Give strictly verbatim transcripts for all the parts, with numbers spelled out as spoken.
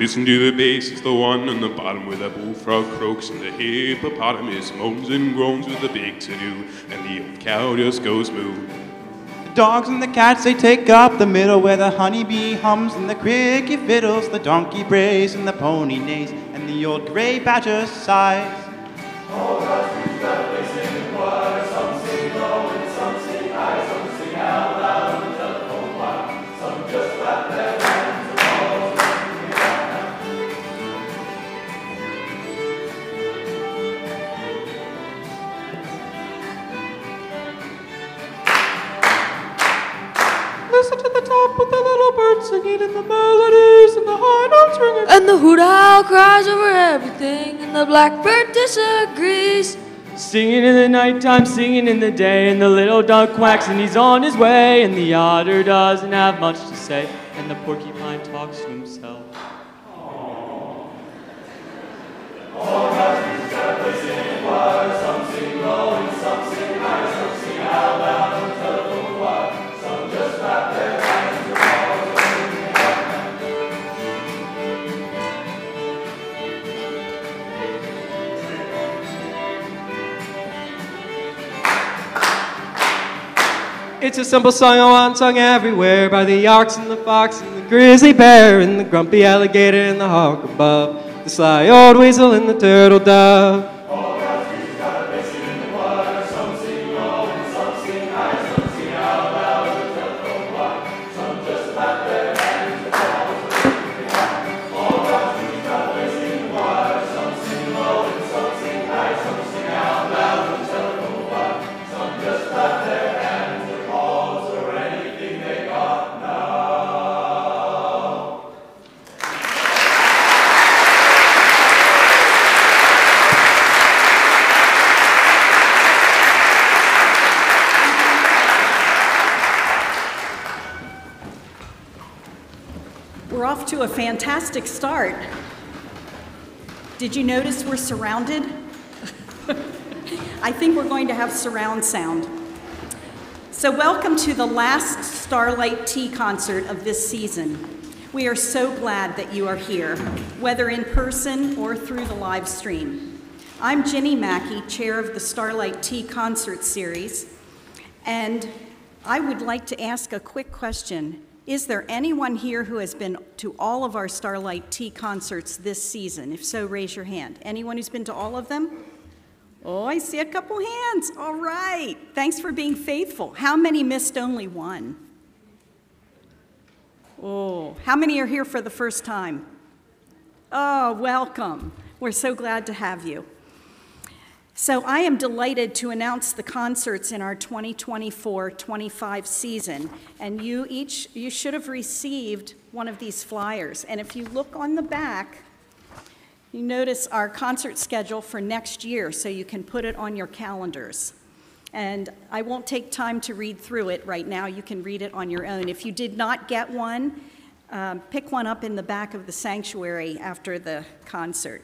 Listen to the bass, it's the one on the bottom where the bullfrog croaks and the hippopotamus moans and groans with a big to-do, and the old cow just goes moo. The dogs and the cats, they take up the middle where the honeybee hums and the cricket fiddles, the donkey brays and the pony neighs, and the old gray badger sighs. All that we felt, they sing in choir, some sing low and some sing high, some sing out loud and tell the whole choir, some just clap their hands and all. Listen to the top with the little birds singing and the melodies and the high notes ringing. And the hoot owl cries over everything and the blackbird disagrees. Singing in the nighttime, singing in the day, and the little dog quacks and he's on his way, and the otter doesn't have much to say, and the porcupine talks to himself. Aww. All right, we start listening in choir, some sing low and some sing high, some sing out loud and tell the whole choir, some just clap their hands and all It's a simple song, a one sung everywhere, by the ox and the fox and the grizzly bear and the grumpy alligator and the hawk above, the sly old weasel and the turtle dove. All right, we've got a basin in the water, some sing low and some sing high, some sing out loud and tell the whole choir, some just clap their hands and all. All right, we've got a basin in the water, some sing low and some sing high, some sing out loud and tell the whole choir, some just clap their hands. To a fantastic start. Did you notice we're surrounded? I think we're going to have surround sound. So welcome to the last Starlight Tea Concert of this season. We are so glad that you are here, whether in person or through the live stream. I'm Jenny Mackey, chair of the Starlight Tea Concert series, and I would like to ask a quick question. Is there anyone here who has been to all of our Starlight Tea Concerts this season? If so, raise your hand. Anyone who's been to all of them? Oh, I see a couple hands. All right. Thanks for being faithful. How many missed only one? Oh, how many are here for the first time? Oh, welcome. We're so glad to have you. So I am delighted to announce the concerts in our twenty twenty-four twenty-five season, and you each, you should have received one of these flyers. And if you look on the back, you notice our concert schedule for next year, so you can put it on your calendars. And I won't take time to read through it right now. You can read it on your own. If you did not get one, um, pick one up in the back of the sanctuary after the concert.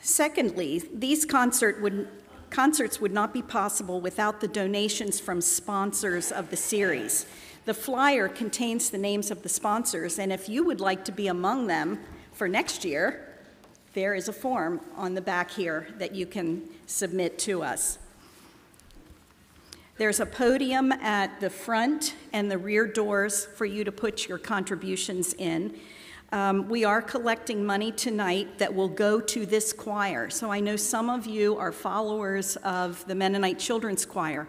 Secondly, these concert would, concerts would not be possible without the donations from sponsors of the series. The flyer contains the names of the sponsors, and if you would like to be among them for next year, there is a form on the back here that you can submit to us. There's a podium at the front and the rear doors for you to put your contributions in. Um, we are collecting money tonight that will go to this choir. So I know some of you are followers of the Mennonite Children's Choir,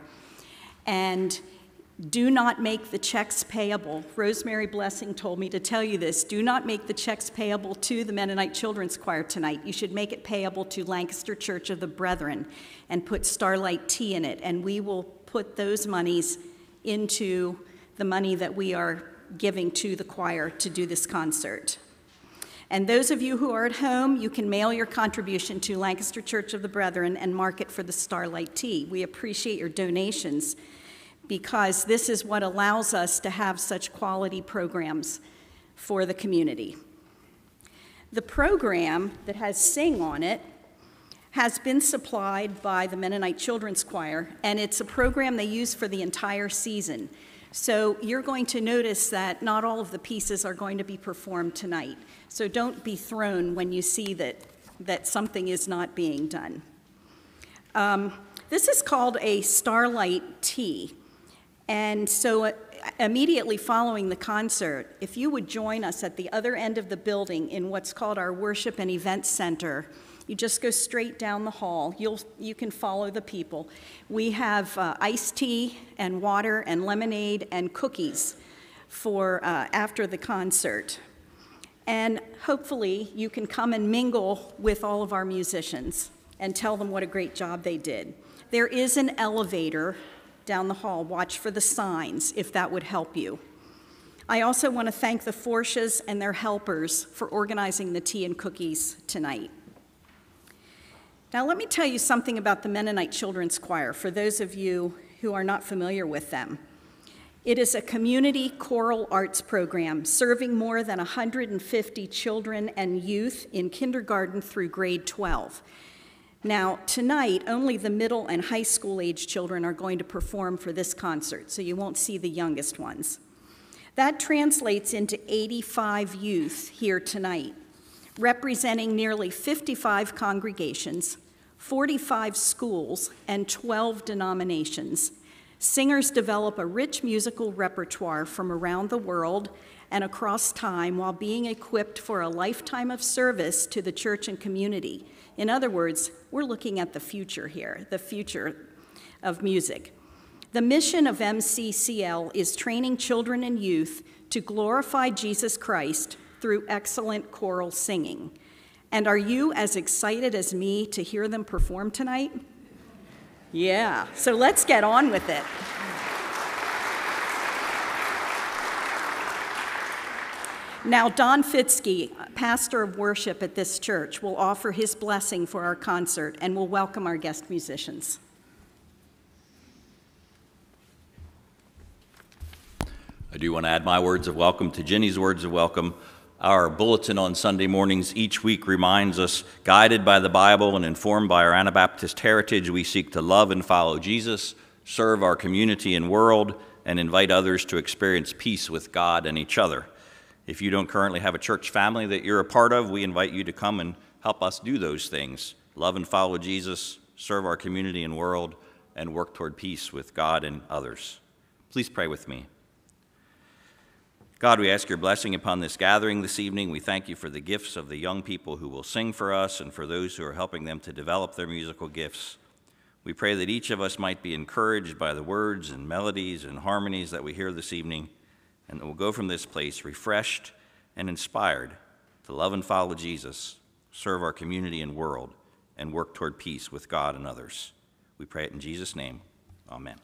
and do not make the checks payable. Rosemary Blessing told me to tell you this. Do not make the checks payable to the Mennonite Children's Choir tonight. You should make it payable to Lancaster Church of the Brethren and put Starlight Tea in it, and we will put those monies into the money that we are giving to the choir to do this concert. And those of you who are at home, you can mail your contribution to Lancaster Church of the Brethren and mark it for the Starlight Tea. We appreciate your donations because this is what allows us to have such quality programs for the community. The program that has Sing on it has been supplied by the Mennonite Children's Choir, and it's a program they use for the entire season. So you're going to notice that not all of the pieces are going to be performed tonight. So don't be thrown when you see that, that something is not being done. Um, this is called a Starlight Tea. And so uh, immediately following the concert, if you would join us at the other end of the building in what's called our Worship and Event Center, you just go straight down the hall. You'll, you can follow the people. We have uh, iced tea and water and lemonade and cookies for uh, after the concert. And hopefully you can come and mingle with all of our musicians and tell them what a great job they did. There is an elevator down the hall. Watch for the signs if that would help you. I also want to thank the Forsches and their helpers for organizing the tea and cookies tonight. Now let me tell you something about the Mennonite Children's Choir, for those of you who are not familiar with them. It is a community choral arts program serving more than one hundred fifty children and youth in kindergarten through grade twelve. Now tonight, only the middle and high school age children are going to perform for this concert, so you won't see the youngest ones. That translates into eighty-five youth here tonight, representing nearly fifty-five congregations, forty-five schools, and twelve denominations. Singers develop a rich musical repertoire from around the world and across time while being equipped for a lifetime of service to the church and community. In other words, we're looking at the future here, the future of music. The mission of M C C L is training children and youth to glorify Jesus Christ through excellent choral singing. And are you as excited as me to hear them perform tonight? Yeah, so let's get on with it. Now, Don Fitzke, pastor of worship at this church, will offer his blessing for our concert and will welcome our guest musicians. I do want to add my words of welcome to Jenny's words of welcome. Our bulletin on Sunday mornings each week reminds us, guided by the Bible and informed by our Anabaptist heritage, we seek to love and follow Jesus, serve our community and world, and invite others to experience peace with God and each other. If you don't currently have a church family that you're a part of, we invite you to come and help us do those things. Love and follow Jesus, serve our community and world, and work toward peace with God and others. Please pray with me. God, we ask your blessing upon this gathering this evening. We thank you for the gifts of the young people who will sing for us and for those who are helping them to develop their musical gifts. We pray that each of us might be encouraged by the words and melodies and harmonies that we hear this evening, and that we'll go from this place refreshed and inspired to love and follow Jesus, serve our community and world, and work toward peace with God and others. We pray it in Jesus' name. Amen.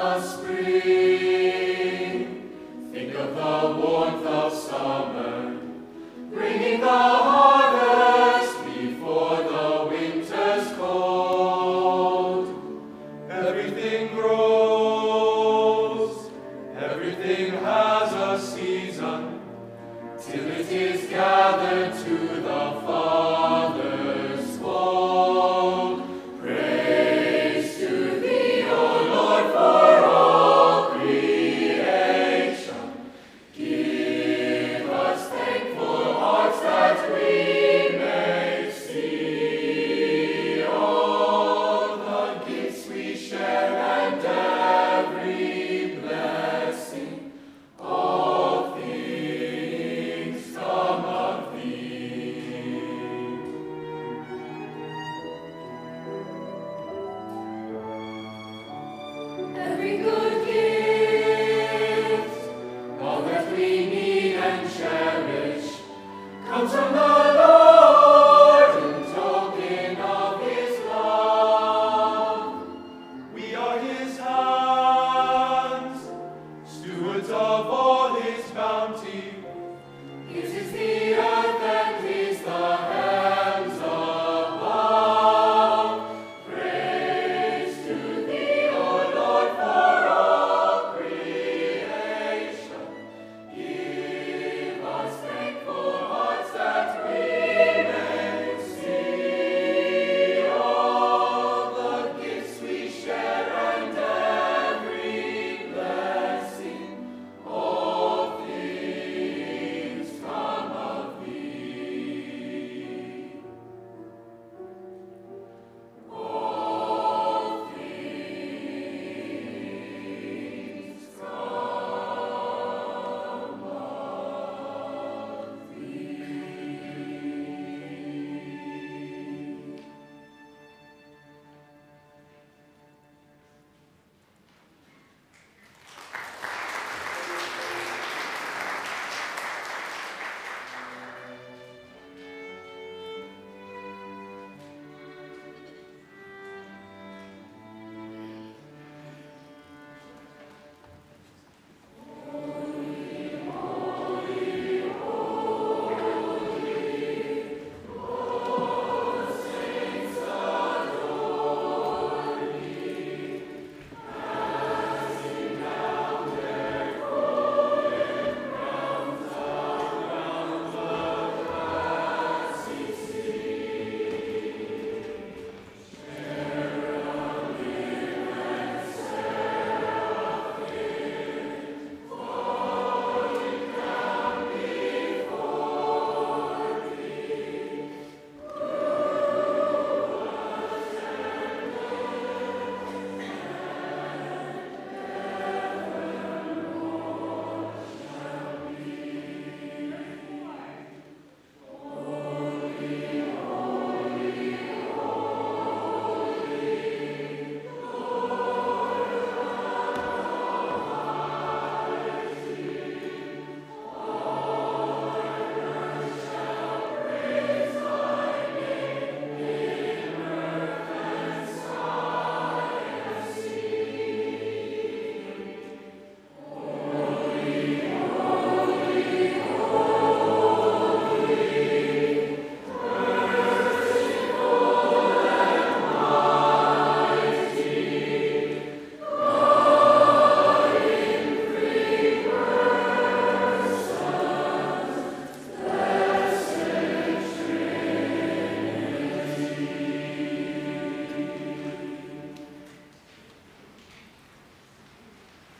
the spring. Think of the warmth of summer, bringing the harvest before the winter's cold. Everything grows, everything has a season, till it is gathered to the Father's fold. Praise to Thee, O Lord, for all creation. Give us thankful hearts that we may see all the gifts we share and every blessing, all things come of Thee. Every good gift, all that we need and cherish, comes from the Lord in token of His love. We are His hands, stewards of all His bounty. His is the earth and His the heavens above. Praise to Thee, O Lord, for all creation. Give us thankful hearts that we may see all the gifts we share and every blessing, all things come of Thee. All things come of Thee.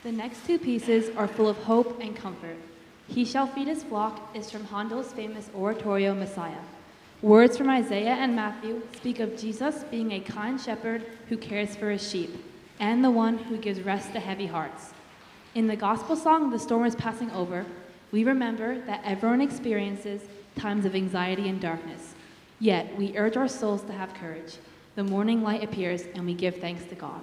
The next two pieces are full of hope and comfort. He shall feed his flock is from Handel's famous oratorio Messiah. Words from Isaiah and Matthew speak of Jesus being a kind shepherd who cares for his sheep and the one who gives rest to heavy hearts. In the gospel song, The Storm is Passing Over, we remember that everyone experiences times of anxiety and darkness. Yet we urge our souls to have courage. The morning light appears and we give thanks to God.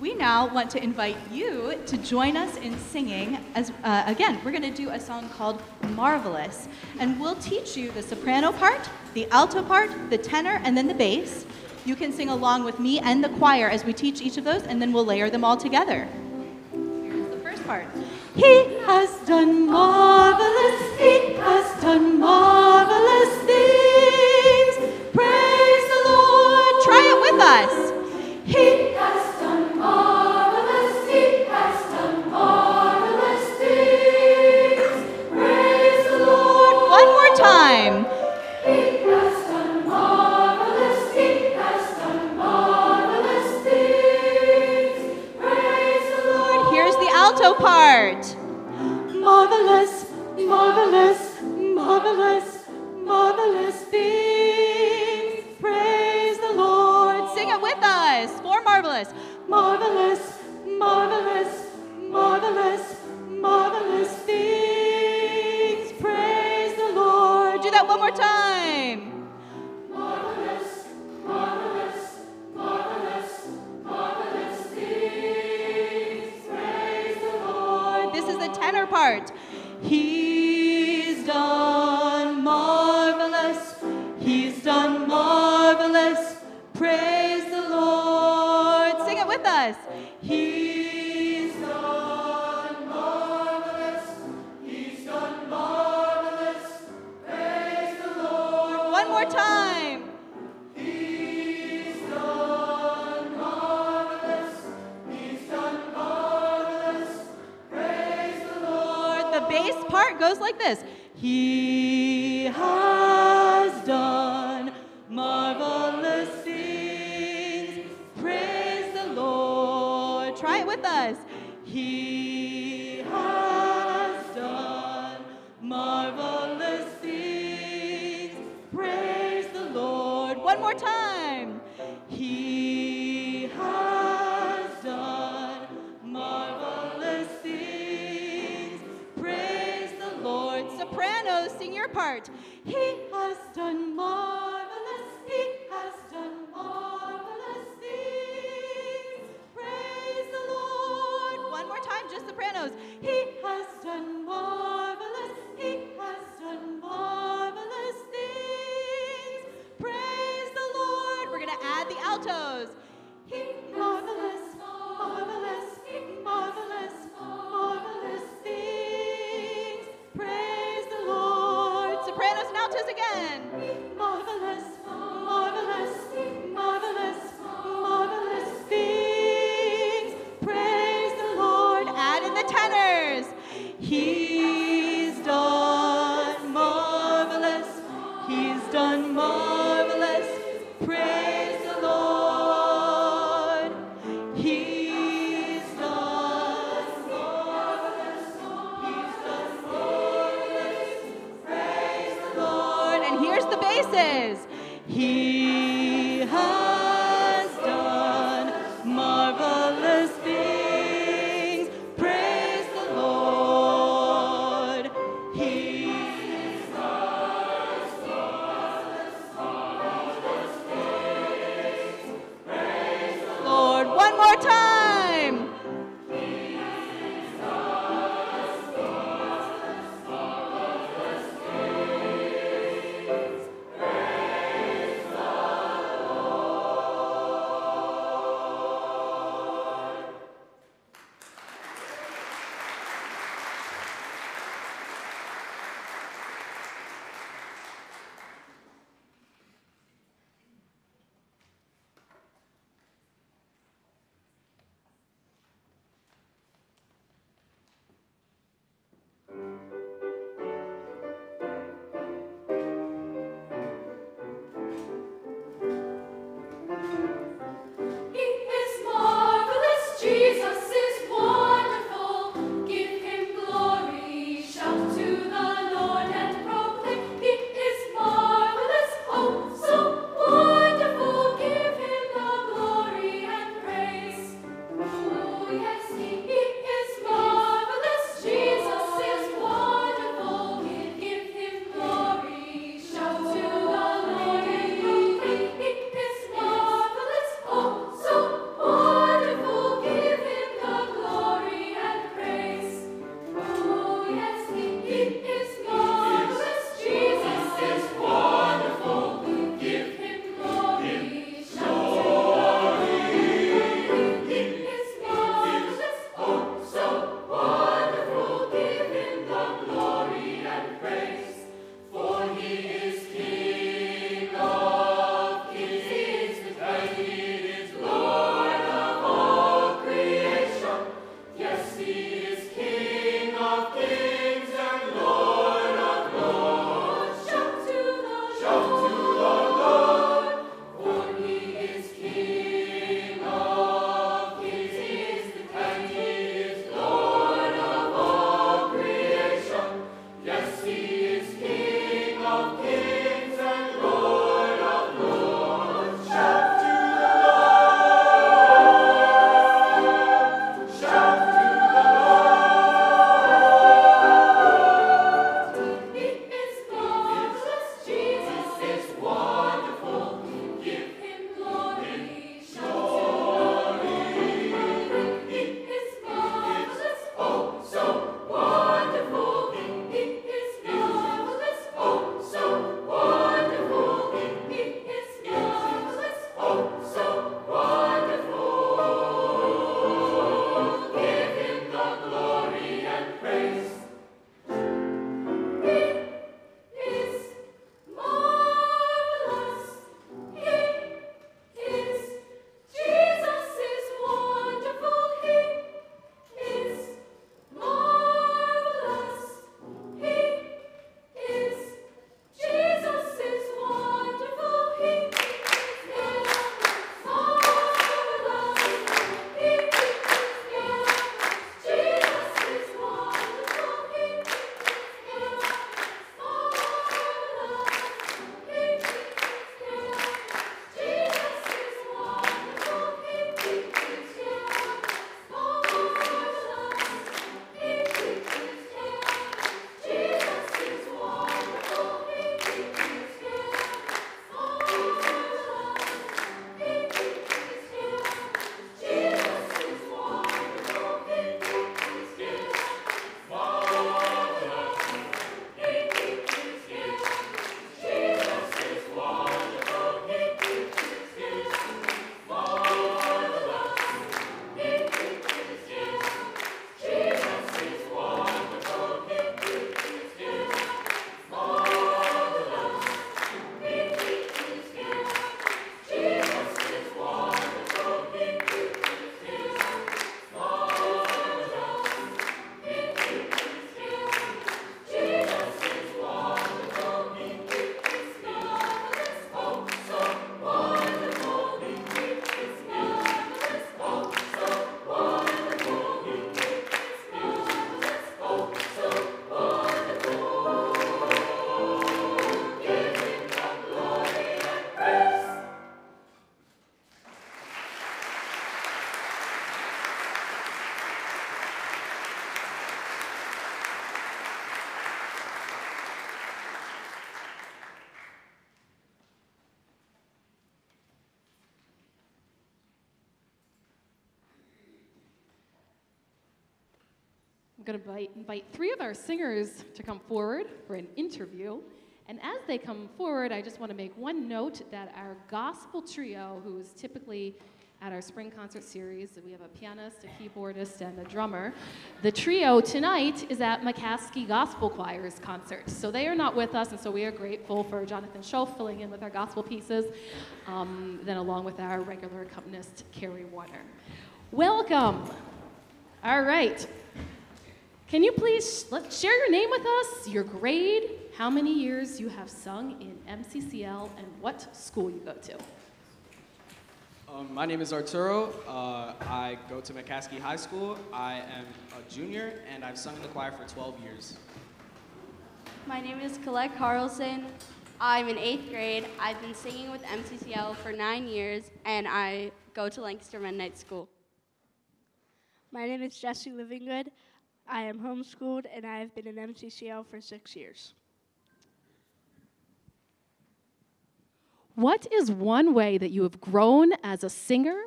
We now want to invite you to join us in singing. As uh, again, we're going to do a song called Marvelous, and we'll teach you the soprano part, the alto part, the tenor, and then the bass. You can sing along with me and the choir as we teach each of those, and then we'll layer them all together. Here's the first part. He has done marvelous, he has done marvelous things. Praise the Lord. Try it with us. He has marvelous, he has done marvelous things. Praise the Lord. One more time. He has done marvelous, he has done marvelous things. Praise the Lord. Here's the alto part. Marvelous, marvelous, marvelous, marvelous things. Praise the Lord. Sing it with us. More marvelous. Marvelous, marvelous, marvelous, marvelous things. Praise the Lord. Do that one more time. Marvelous, marvelous, marvelous, marvelous things. Praise the Lord. This is the tenor part. He's done marvelous. He's done marvelous. Praise the Lord. With us. He's done marvelous. He's done marvelous. Praise the Lord. One more time. He's done marvelous. He's done marvelous. Praise the Lord. The bass part goes like this. He has done marvelous things. Praise Try it with us. He has done marvelous things. Praise the Lord. One more time. He has done marvelous things. Praise the Lord. Sopranos, sing your part. He has done marvelous. He has done marvelous things. One more time, just sopranos. He has done marvelous. He has done marvelous things. Praise the Lord. We're going to add the altos. He marvelous, marvelous, marvelous, marvelous things. Praise the Lord. Sopranos and altos again. Marvelous, marvelous, marvelous, marvelous things. Tenors. He's done marvelous. He's done marvelous. Praise the Lord. He's done marvelous. He's done marvelous. Praise the Lord. And here's the basses. He has done marvelous things. going to invite three of our singers to come forward for an interview. And as they come forward, I just want to make one note that our gospel trio, who is typically at our spring concert series, we have a pianist, a keyboardist, and a drummer. The trio tonight is at McCaskey Gospel Choir's concert. So they are not with us, and so we are grateful for Jonathan Schultz filling in with our gospel pieces, um, then along with our regular accompanist, Carrie Warner. Welcome. All right. Can you please let's share your name with us, your grade, how many years you have sung in M C C L, and what school you go to? Um, my name is Arturo. Uh, I go to McCaskey High School. I am a junior, and I've sung in the choir for twelve years. My name is Colette Carlson. I'm in eighth grade. I've been singing with M C C L for nine years, and I go to Lancaster Mennonite School. My name is Jesse Livinggood. I am homeschooled, and I have been in M C C L for six years. What is one way that you have grown as a singer,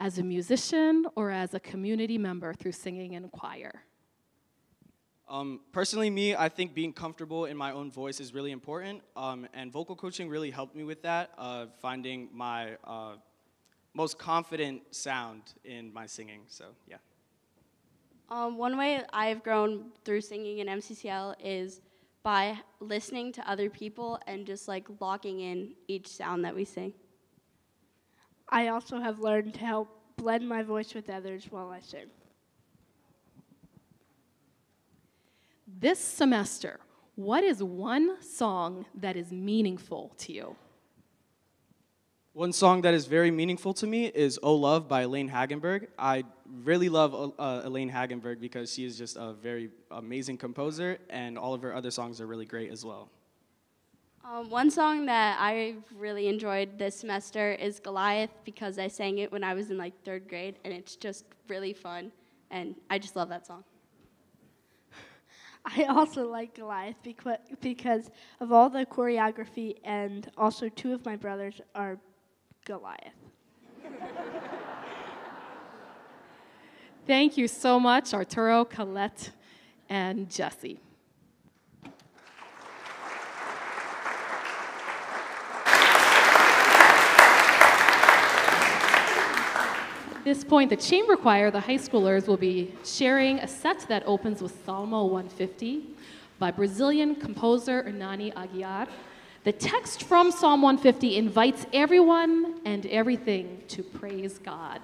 as a musician, or as a community member through singing in choir? Um, personally, me, I think being comfortable in my own voice is really important, um, and vocal coaching really helped me with that, uh, finding my uh, most confident sound in my singing, so yeah. Um, one way I've grown through singing in M C C L is by listening to other people and just like locking in each sound that we sing. I also have learned to help blend my voice with others while I sing. This semester, what is one song that is meaningful to you? One song that is very meaningful to me is "Oh Love" by Elaine Hagenberg. I really love uh, Elaine Hagenberg because she is just a very amazing composer, and all of her other songs are really great as well. Um, one song that I really enjoyed this semester is "Goliath" because I sang it when I was in like third grade, and it's just really fun, and I just love that song. I also like Goliath because of all the choreography, and also two of my brothers are Goliath. Thank you so much, Arturo, Colette, and Jesse. At this point, the chamber choir, the high schoolers, will be sharing a set that opens with Salmo one fifty by Brazilian composer Ernani Aguiar. The text from Psalm one fifty invites everyone and everything to praise God.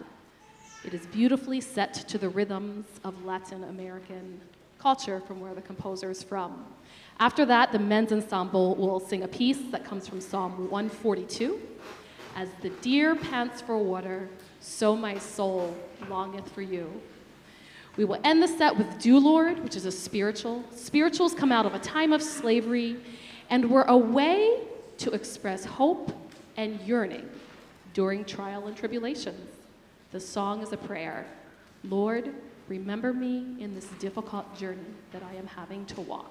It is beautifully set to the rhythms of Latin American culture, from where the composer is from. After that, the men's ensemble will sing a piece that comes from Psalm one forty-two. As the deer pants for water, so my soul longeth for you. We will end the set with "Do Lord," which is a spiritual. Spirituals come out of a time of slavery, and were a way to express hope and yearning during trial and tribulations. The song is a prayer. Lord, remember me in this difficult journey that I am having to walk.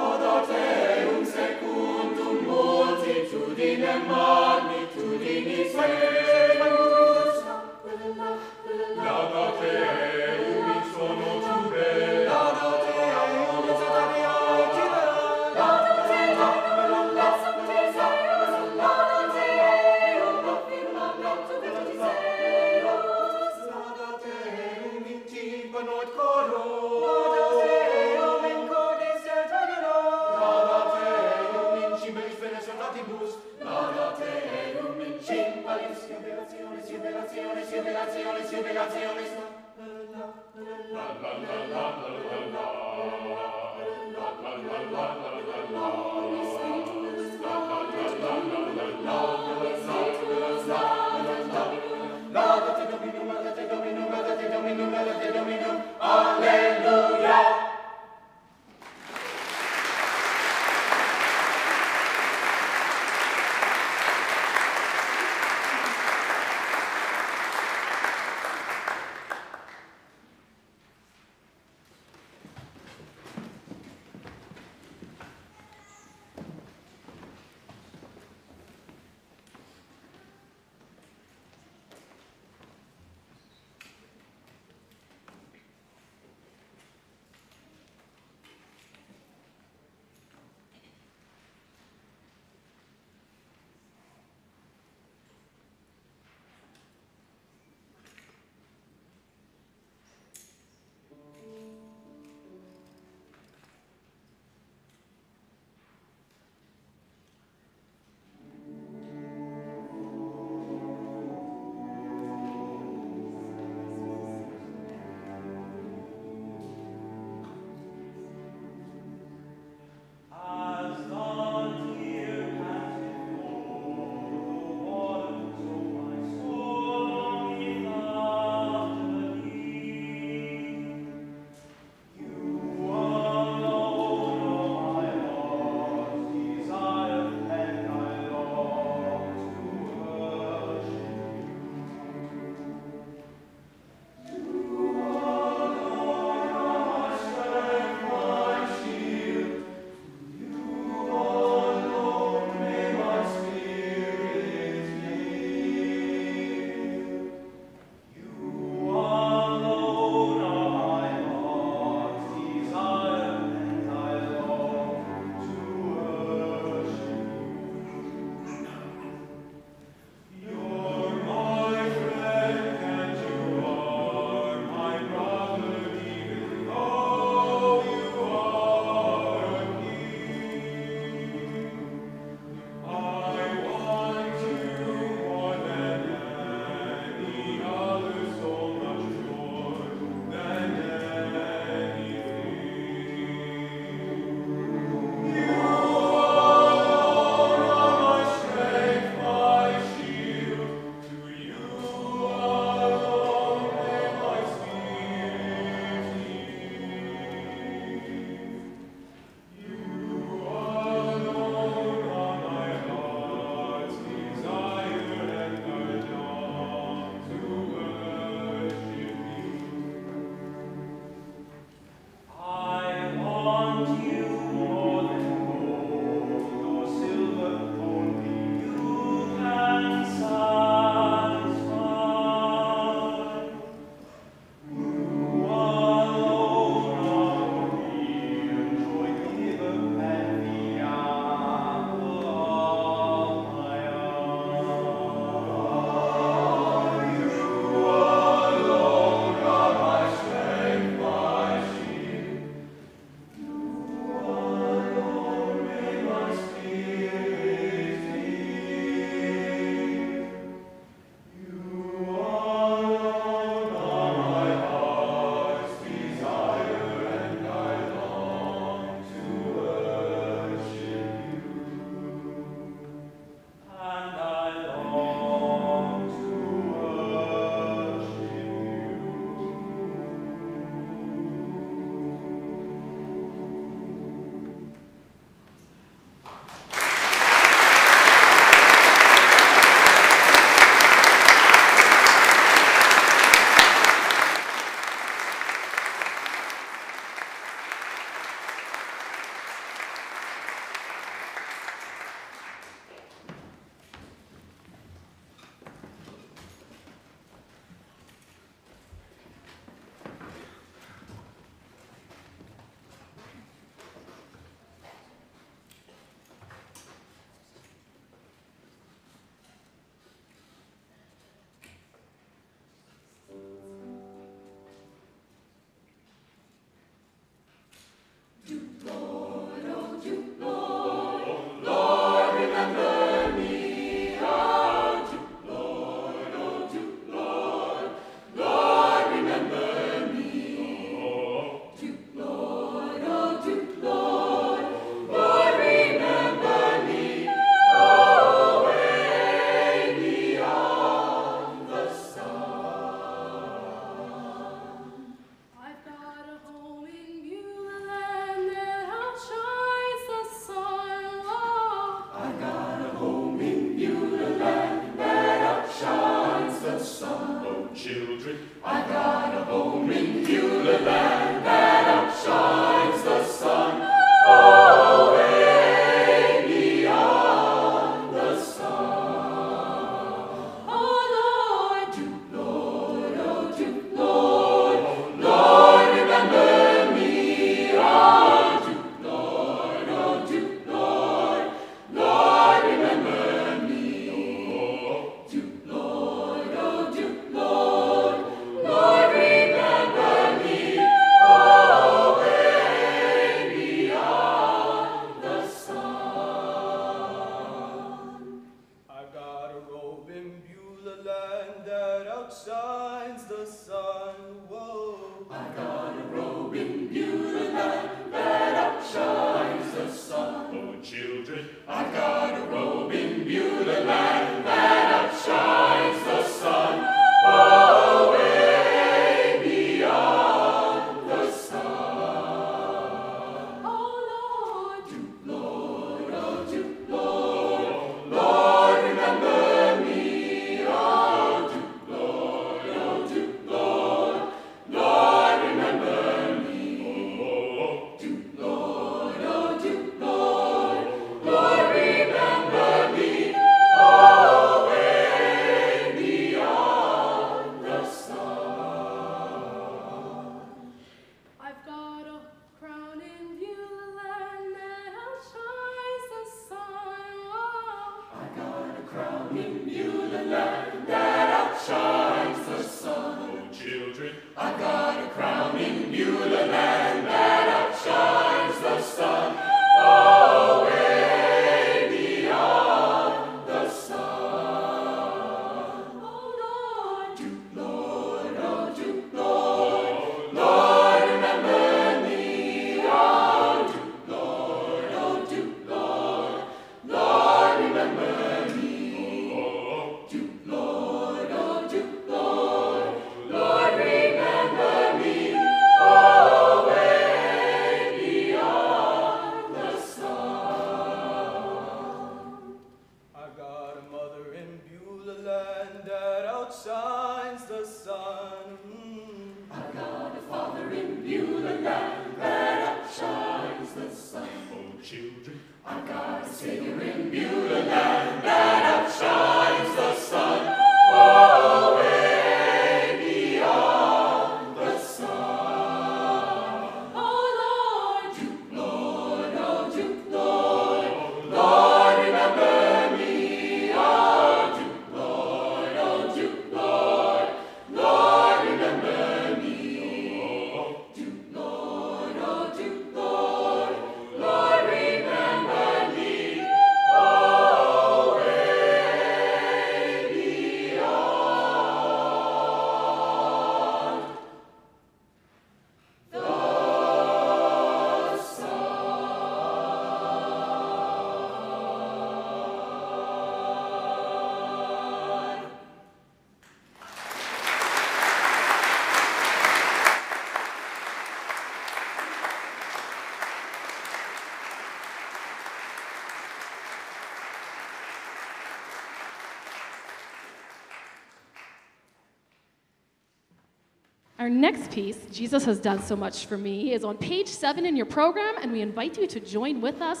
Our next piece, Jesus Has Done So Much For Me, is on page seven in your program, and we invite you to join with us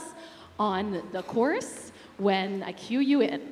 on the chorus when I cue you in.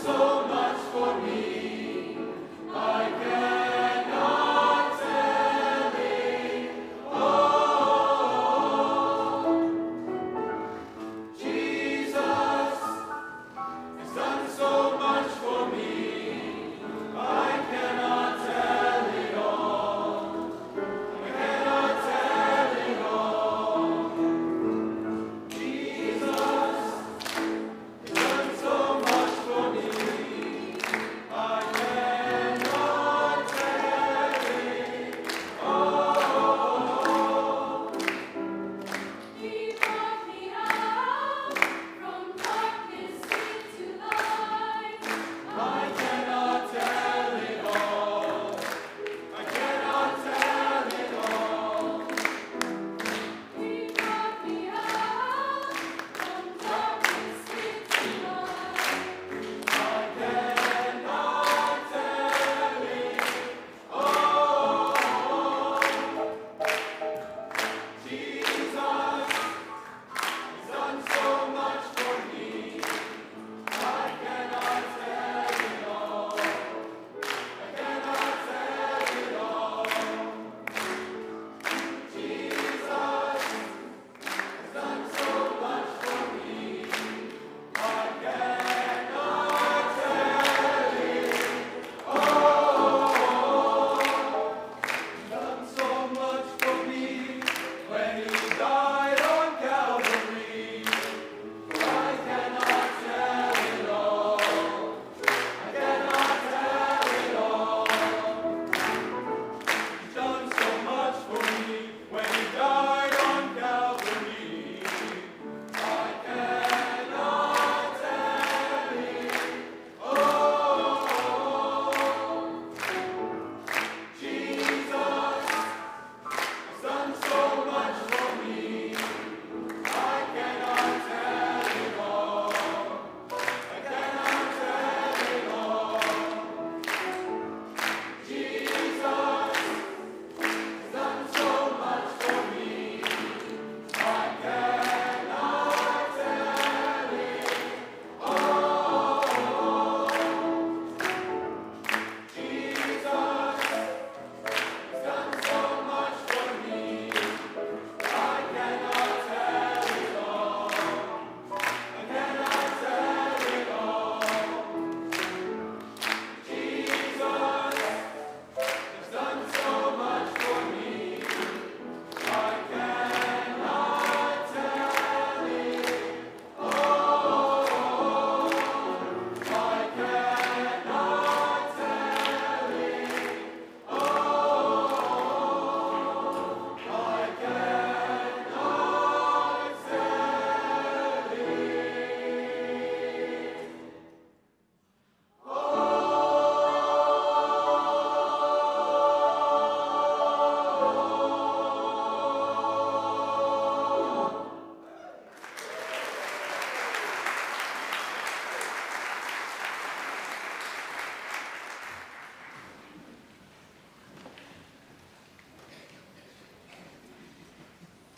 So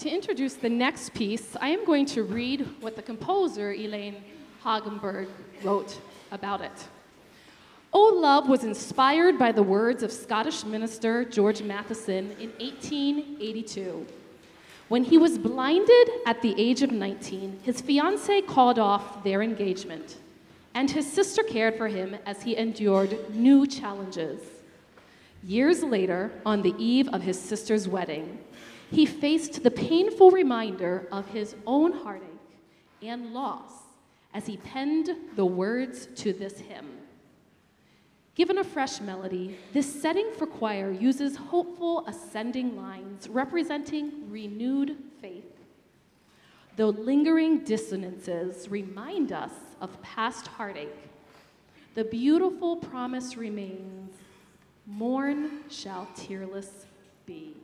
To introduce the next piece, I am going to read what the composer Elaine Hagenberg wrote about it. "O Love" was inspired by the words of Scottish minister George Matheson in eighteen eighty-two. When he was blinded at the age of nineteen, his fiancée called off their engagement, and his sister cared for him as he endured new challenges. Years later, on the eve of his sister's wedding, he faced the painful reminder of his own heartache and loss as he penned the words to this hymn. Given a fresh melody, this setting for choir uses hopeful ascending lines representing renewed faith. Though lingering dissonances remind us of past heartache, the beautiful promise remains, "Morn shall tearless be."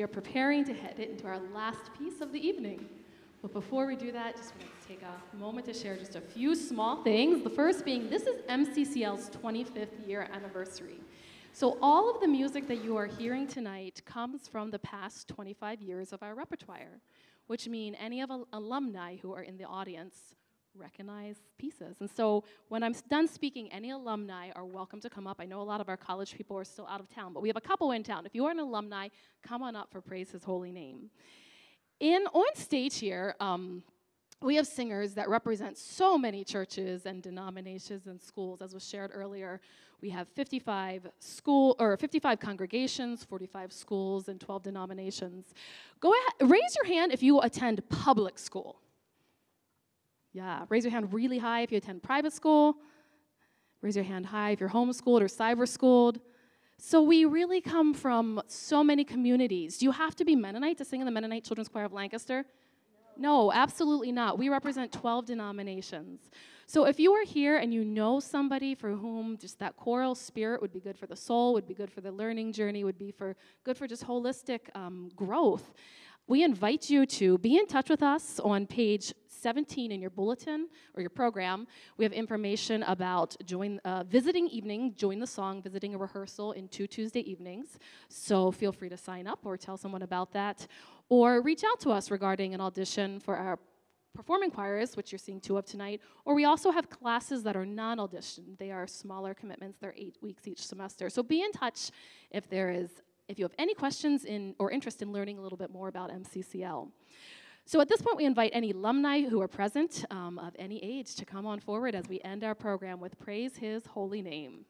we are preparing to head into our last piece of the evening. But before we do that, just want to take a moment to share just a few small things. The first being, this is M C C L's twenty-fifth year anniversary. So all of the music that you are hearing tonight comes from the past twenty-five years of our repertoire, which mean any of al- alumni who are in the audience recognize pieces. And so when I'm done speaking, any alumni are welcome to come up. I know a lot of our college people are still out of town, but we have a couple in town. If you are an alumni, come on up for Praise His Holy Name. In, on stage here, um, we have singers that represent so many churches and denominations and schools. As was shared earlier, we have fifty-five school or fifty-five congregations, forty-five schools, and twelve denominations. Go ahead, raise your hand if you attend public school. Yeah, raise your hand really high if you attend private school. Raise your hand high if you're homeschooled or cyberschooled. So we really come from so many communities. Do you have to be Mennonite to sing in the Mennonite Children's Choir of Lancaster? No, absolutely not. We represent twelve denominations. So if you are here and you know somebody for whom just that choral spirit would be good for the soul, would be good for the learning journey, would be for good for just holistic um, growth, we invite you to be in touch with us on page seventeen in your bulletin or your program. We have information about join uh, visiting evening, join the song, visiting a rehearsal in two Tuesday evenings. So feel free to sign up or tell someone about that. Or reach out to us regarding an audition for our performing choirs, which you're seeing two of tonight. Or we also have classes that are non-audition. They are smaller commitments. They're eight weeks each semester. So be in touch if there is, if you have any questions in or interest in learning a little bit more about M C C L. So at this point, we invite any alumni who are present um, of any age to come on forward as we end our program with Praise His Holy Name.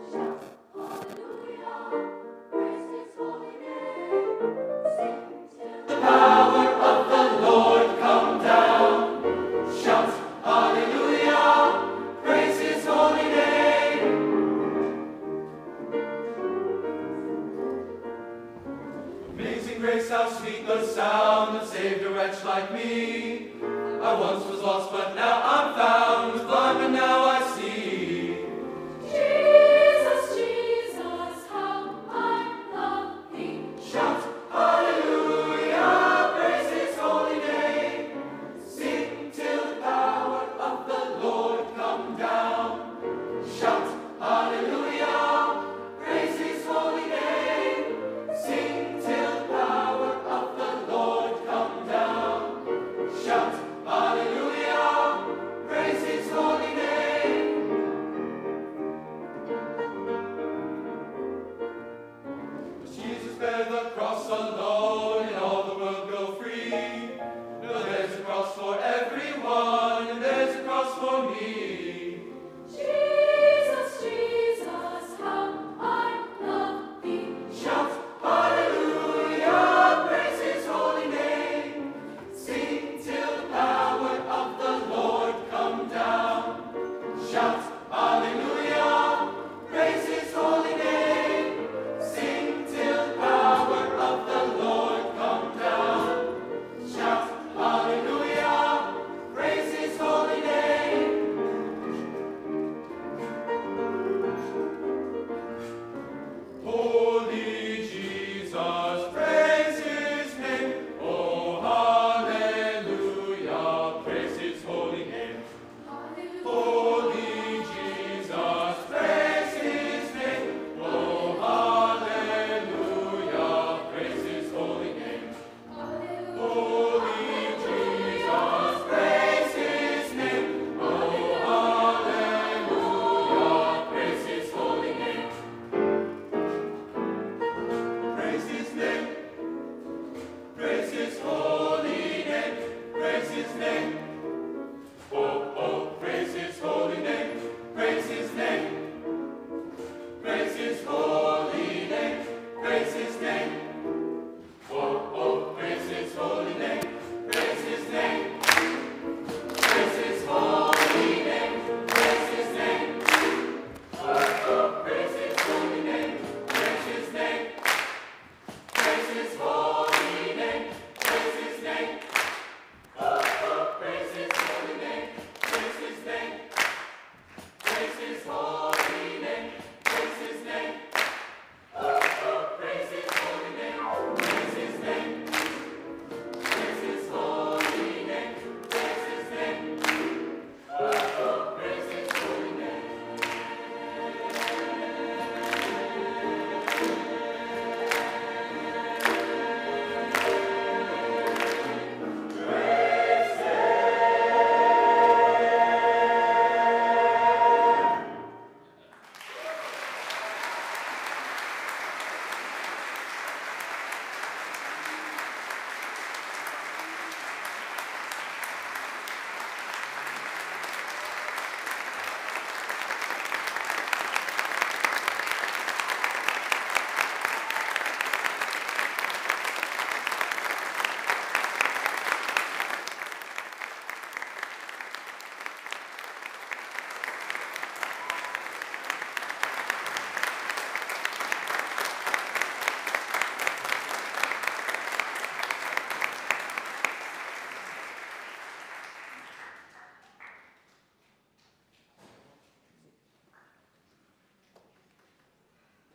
Shout hallelujah, praise his holy name.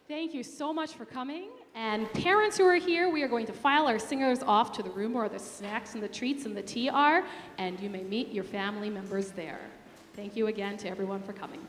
Thank you so much for coming. And parents who are here, we are going to file our singers off to the room where the snacks and the treats and the tea are, and you may meet your family members there. Thank you again to everyone for coming.